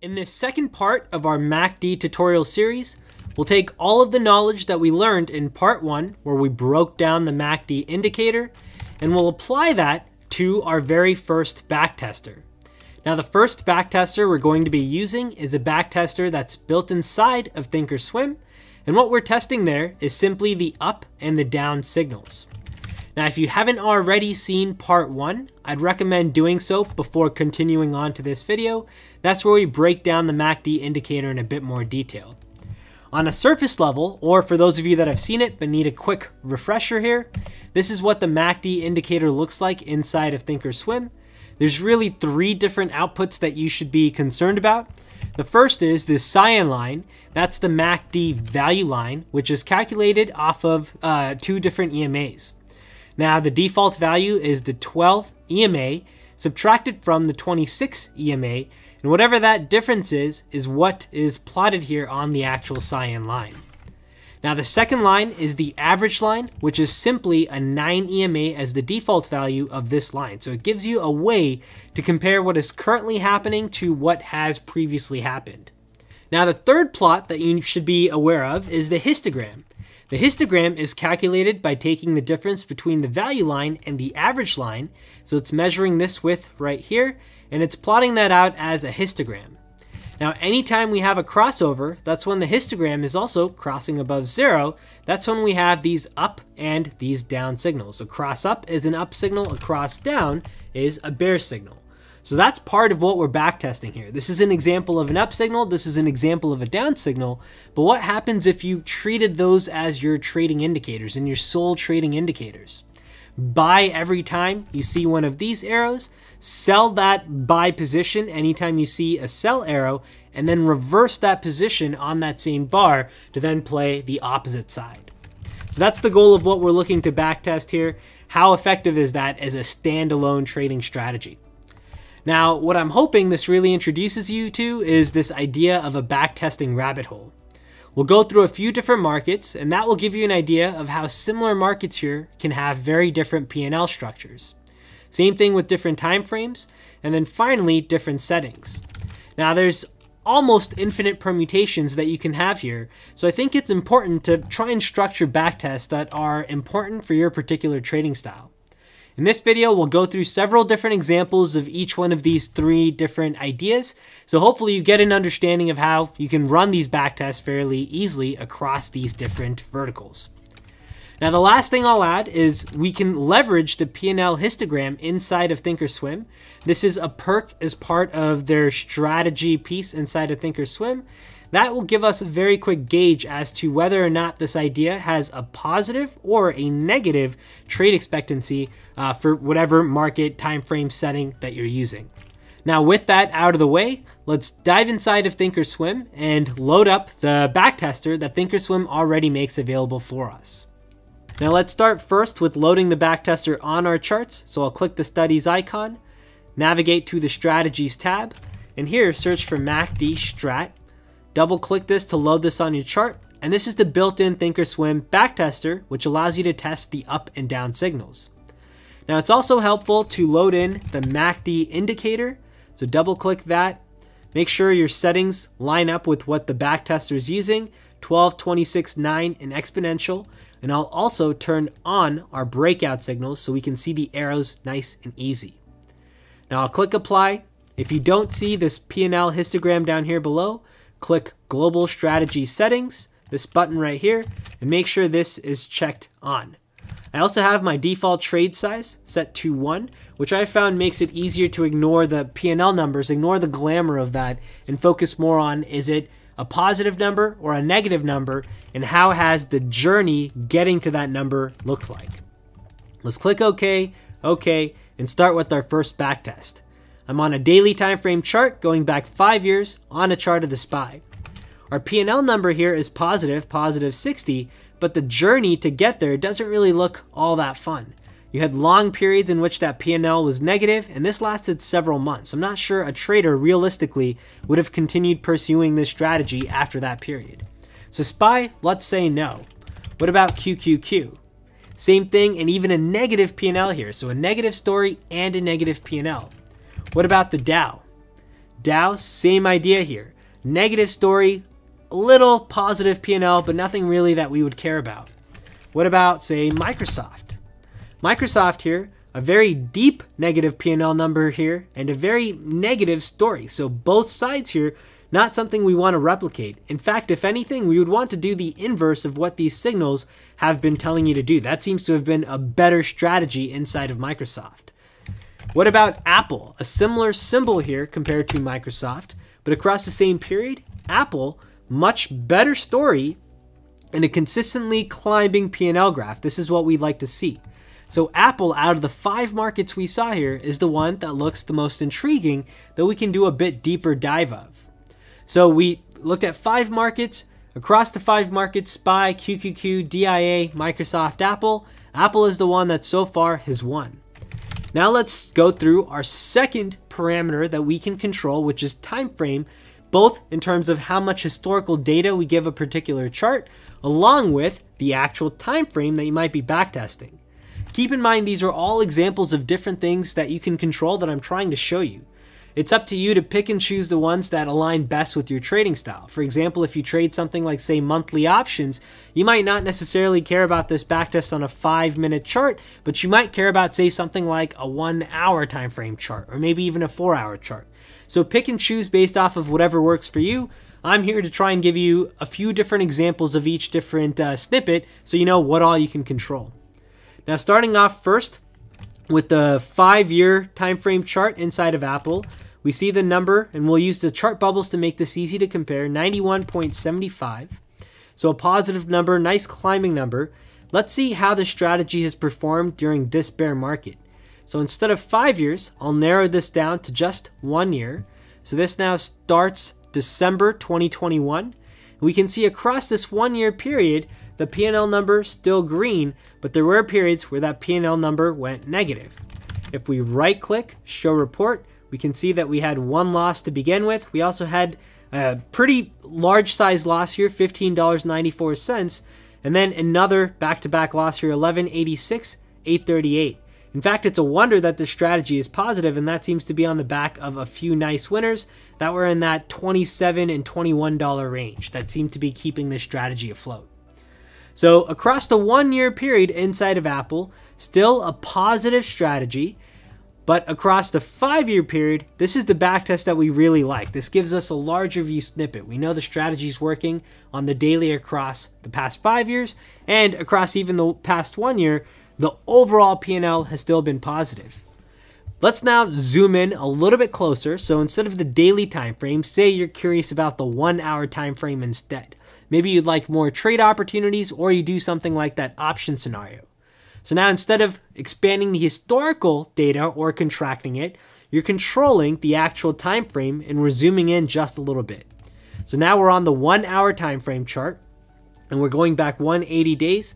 In this second part of our MACD tutorial series, we'll take all of the knowledge that we learned in part one, where we broke down the MACD indicator, and we'll apply that to our very first backtester. Now, the first backtester we're going to be using is a backtester that's built inside of ThinkorSwim, and what we're testing there is simply the up and the down signals. Now, if you haven't already seen part one, I'd recommend doing so before continuing on to this video. That's where we break down the MACD indicator in a bit more detail. On a surface level, or for those of you that have seen it but need a quick refresher here, this is what the MACD indicator looks like inside of ThinkorSwim. There's really three different outputs that you should be concerned about. The first is this cyan line. That's the MACD value line, which is calculated off of two different EMAs. Now, the default value is the 12th EMA subtracted from the 26th EMA, and whatever that difference is what is plotted here on the actual cyan line. Now, the second line is the average line, which is simply a 9 EMA as the default value of this line. So it gives you a way to compare what is currently happening to what has previously happened. Now, the third plot that you should be aware of is the histogram. The histogram is calculated by taking the difference between the value line and the average line, so it's measuring this width right here, and it's plotting that out as a histogram. Now, anytime we have a crossover, that's when the histogram is also crossing above zero. That's when we have these up and these down signals. So cross up is an up signal, a cross down is a bear signal. So that's part of what we're backtesting here. This is an example of an up signal, this is an example of a down signal, but what happens if you treated those as your trading indicators and your sole trading indicators? Buy every time you see one of these arrows, sell that buy position anytime you see a sell arrow, and then reverse that position on that same bar to then play the opposite side. So that's the goal of what we're looking to backtest here. How effective is that as a standalone trading strategy? Now, what I'm hoping this really introduces you to is this idea of a backtesting rabbit hole. We'll go through a few different markets, and that will give you an idea of how similar markets here can have very different PnL structures. Same thing with different time frames, and then finally, different settings. Now, there's almost infinite permutations that you can have here, so I think it's important to try and structure backtests that are important for your particular trading style. In this video, we'll go through several different examples of each one of these three different ideas. So hopefully you get an understanding of how you can run these backtests fairly easily across these different verticals. Now, the last thing I'll add is we can leverage the PnL histogram inside of ThinkorSwim. This is a perk as part of their strategy piece inside of ThinkorSwim. That will give us a very quick gauge as to whether or not this idea has a positive or a negative trade expectancy for whatever market time frame setting that you're using. Now, with that out of the way, let's dive inside of ThinkorSwim and load up the backtester that ThinkorSwim already makes available for us. Now, let's start first with loading the backtester on our charts. So I'll click the studies icon, navigate to the strategies tab, and here search for MACD strat. Double click this to load this on your chart, and this is the built-in ThinkorSwim backtester, which allows you to test the up and down signals. Now, it's also helpful to load in the MACD indicator, so double click that. Make sure your settings line up with what the backtester is using, 12, 26, 9, and exponential, and I'll also turn on our breakout signals so we can see the arrows nice and easy. Now, I'll click apply. If you don't see this PnL histogram down here below, click Global Strategy Settings, this button right here, and make sure this is checked on. I also have my default trade size set to 1, which I found makes it easier to ignore the PnL numbers, ignore the glamour of that, and focus more on, is it a positive number or a negative number, and how has the journey getting to that number looked like? Let's click OK, and start with our first backtest. I'm on a daily time frame chart going back 5 years on a chart of the SPY. Our PnL number here is positive 60, but the journey to get there doesn't really look all that fun. You had long periods in which that PnL was negative, and this lasted several months. I'm not sure a trader realistically would have continued pursuing this strategy after that period. So SPY, let's say no. What about QQQ? Same thing, and even a negative PnL here. So a negative story and a negative PnL. What about the Dow? Dow, same idea here. Negative story, a little positive PnL, but nothing really that we would care about. What about, say, Microsoft? Microsoft here, a very deep negative PnL number here, and a very negative story. So both sides here, not something we want to replicate. In fact, if anything, we would want to do the inverse of what these signals have been telling you to do. That seems to have been a better strategy inside of Microsoft. What about Apple? A similar symbol here compared to Microsoft, but across the same period, Apple, much better story and a consistently climbing PnL graph. This is what we'd like to see. So Apple, out of the 5 markets we saw here, is the one that looks the most intriguing that we can do a bit deeper dive of. So we looked at 5 markets. Across the 5 markets, SPY, QQQ, DIA, Microsoft, Apple. Apple is the one that so far has won. Now let's go through our second parameter that we can control, which is time frame, both in terms of how much historical data we give a particular chart, along with the actual time frame that you might be backtesting. Keep in mind, these are all examples of different things that you can control that I'm trying to show you. It's up to you to pick and choose the ones that align best with your trading style. For example, if you trade something like, say, monthly options, you might not necessarily care about this backtest on a 5-minute chart, but you might care about, say, something like a 1-hour time frame chart, or maybe even a 4-hour chart. So pick and choose based off of whatever works for you. I'm here to try and give you a few different examples of each different snippet so you know what all you can control. Now, starting off first with the 5-year time frame chart inside of Apple, we see the number, and we'll use the chart bubbles to make this easy to compare, 91.75. So a positive number, nice climbing number. Let's see how the strategy has performed during this bear market. So instead of 5 years, I'll narrow this down to just 1 year. So this now starts December 2021. We can see across this 1 year period, the PnL number still green, but there were periods where that PnL number went negative. If we right click, show report, we can see that we had 1 loss to begin with. We also had a pretty large size loss here, $15.94, and then another back-to-back loss here, $11.86, $8.38. In fact, it's a wonder that this strategy is positive, and that seems to be on the back of a few nice winners that were in that $27 and $21 range that seemed to be keeping this strategy afloat. So across the 1 year period inside of Apple, still a positive strategy, but across the 5 year period, this is the backtest that we really like. This gives us a larger view snippet. We know the strategy is working on the daily across the past 5 years, and across even the past 1 year, the overall PnL has still been positive. Let's now zoom in a little bit closer. So instead of the daily time frame, say you're curious about the 1 hour time frame instead. Maybe you'd like more trade opportunities, or you do something like that option scenario. So now instead of expanding the historical data or contracting it, you're controlling the actual time frame, and we're zooming in just a little bit. So now we're on the 1 hour time frame chart, and we're going back 180 days.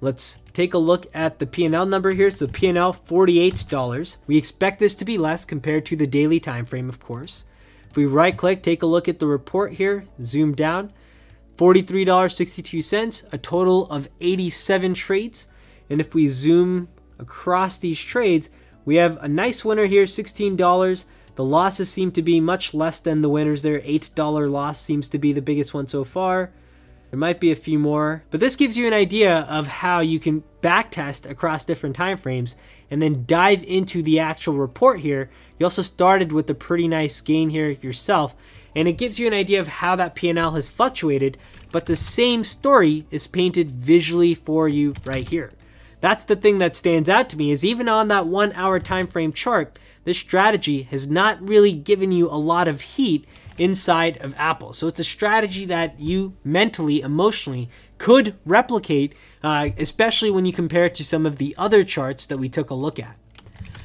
Let's take a look at the PnL number here. So PnL $48. We expect this to be less compared to the daily time frame, of course. If we right click, take a look at the report here, zoom down, $43.62, a total of 87 trades. And if we zoom across these trades, we have a nice winner here, $16. The losses seem to be much less than the winners there. $8 loss seems to be the biggest one so far. There might be a few more, but this gives you an idea of how you can backtest across different time frames and then dive into the actual report here. You also started with a pretty nice gain here yourself, and it gives you an idea of how that PnL has fluctuated, but the same story is painted visually for you right here. That's the thing that stands out to me, is even on that 1 hour time frame chart, this strategy has not really given you a lot of heat inside of Apple. So it's a strategy that you mentally, emotionally could replicate, especially when you compare it to some of the other charts that we took a look at.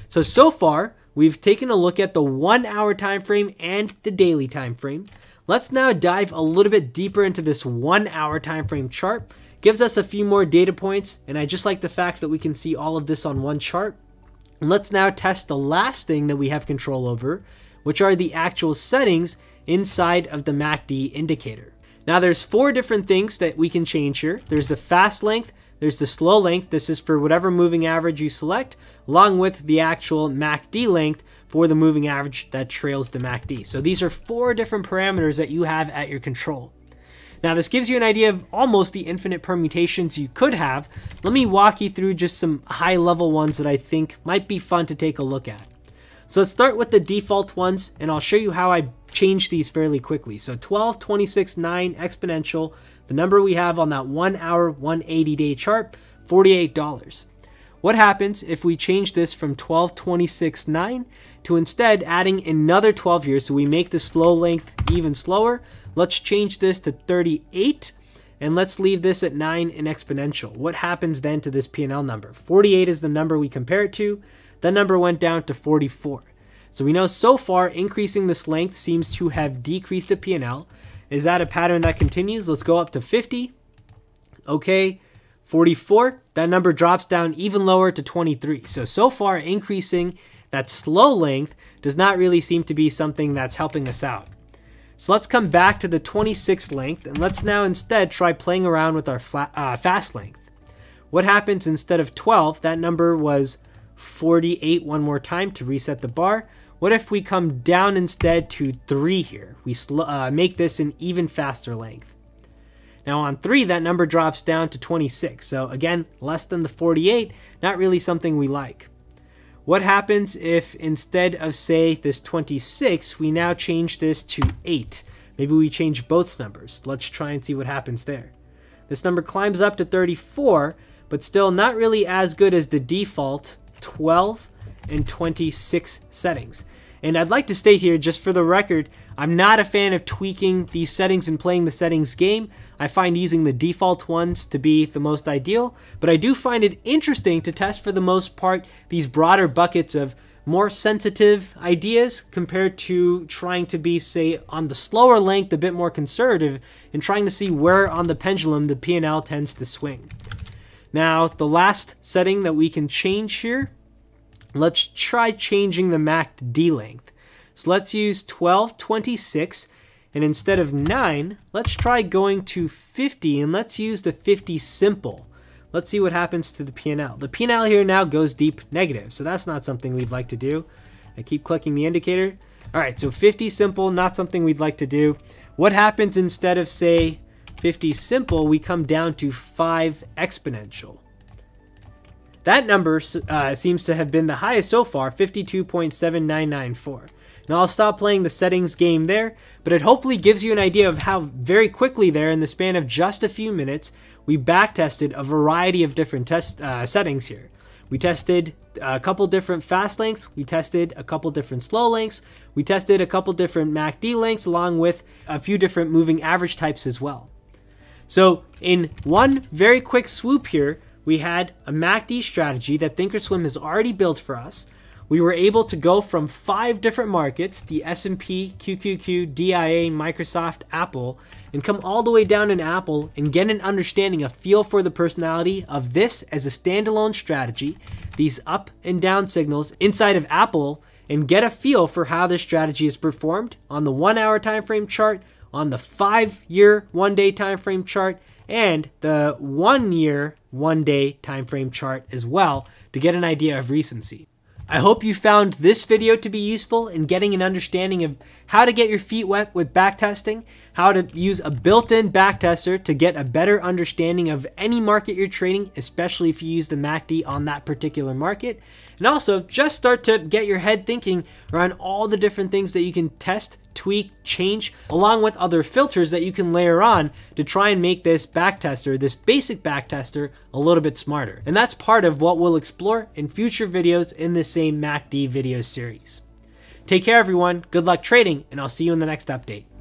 So far, we've taken a look at the 1 hour time frame and the daily time frame. Let's now dive a little bit deeper into this 1 hour time frame chart. Gives us a few more data points, and I just like the fact that we can see all of this on one chart. Let's now test the last thing that we have control over, which are the actual settings inside of the MACD indicator. Now there's 4 different things that we can change here. There's the fast length, there's the slow length, this is for whatever moving average you select, along with the actual MACD length or the moving average that trails the MACD. So these are four different parameters that you have at your control. Now this gives you an idea of almost the infinite permutations you could have. Let me walk you through just some high level ones that I think might be fun to take a look at. So let's start with the default ones, and I'll show you how I change these fairly quickly. So 12, 26, 9, exponential, the number we have on that 1 hour, 180 day chart, $48. What happens if we change this from 12, 26, 9 to instead adding another 12 years? So we make the slow length even slower. Let's change this to 38 and let's leave this at 9 in exponential. What happens then to this PNL number? 48 is the number we compare it to. That number went down to 44. So we know so far increasing this length seems to have decreased the PNL. Is that a pattern that continues? Let's go up to 50. Okay, 44. That number drops down even lower to 23. So far increasing that slow length does not really seem to be something that's helping us out. So let's come back to the 26 length and let's now instead try playing around with our fast length. What happens instead of 12? That number was 48 one more time to reset the bar. What if we come down instead to 3 here? We make this an even faster length. Now on 3, that number drops down to 26. So again, less than the 48, not really something we like. What happens if instead of say this 26, we now change this to 8? Maybe we change both numbers. Let's try and see what happens there. This number climbs up to 34, but still not really as good as the default 12 and 26 settings. And I'd like to state here, just for the record, I'm not a fan of tweaking these settings and playing the settings game. I find using the default ones to be the most ideal, but I do find it interesting to test, for the most part, these broader buckets of more sensitive ideas compared to trying to be, say, on the slower length, a bit more conservative, and trying to see where on the pendulum the PNL tends to swing. Now, the last setting that we can change here, let's try changing the MACD length. So let's use 12, 26, and instead of 9, let's try going to 50, and let's use the 50 simple. Let's see what happens to the PNL. The PNL here now goes deep negative, so that's not something we'd like to do. I keep clicking the indicator. All right, so 50 simple, not something we'd like to do. What happens instead of, say, 50 simple, we come down to 5 exponential? That number seems to have been the highest so far, 52.7994. Now I'll stop playing the settings game there, but it hopefully gives you an idea of how very quickly there, in the span of just a few minutes, we backtested a variety of different settings here. We tested a couple different fast lengths, we tested a couple different slow lengths, we tested a couple different MACD lengths, along with a few different moving average types as well. So in one very quick swoop here, we had a MACD strategy that thinkorswim has already built for us. We were able to go from 5 different markets, the S&P, QQQ, DIA, Microsoft, Apple, and come all the way down in Apple and get an understanding, a feel for the personality of this as a standalone strategy, these up and down signals inside of Apple, and get a feel for how this strategy is performed on the 1 hour time frame chart, on the 5-year, 1-day time frame chart, and the 1-year, 1-day time frame chart as well, to get an idea of recency. I hope you found this video to be useful in getting an understanding of how to get your feet wet with backtesting, how to use a built-in backtester to get a better understanding of any market you're trading, especially if you use the MACD on that particular market, and also just start to get your head thinking around all the different things that you can test, tweak, change, along with other filters that you can layer on to try and make this backtester, this basic backtester, a little bit smarter. And that's part of what we'll explore in future videos in this same MACD video series. Take care, everyone. Good luck trading, and I'll see you in the next update.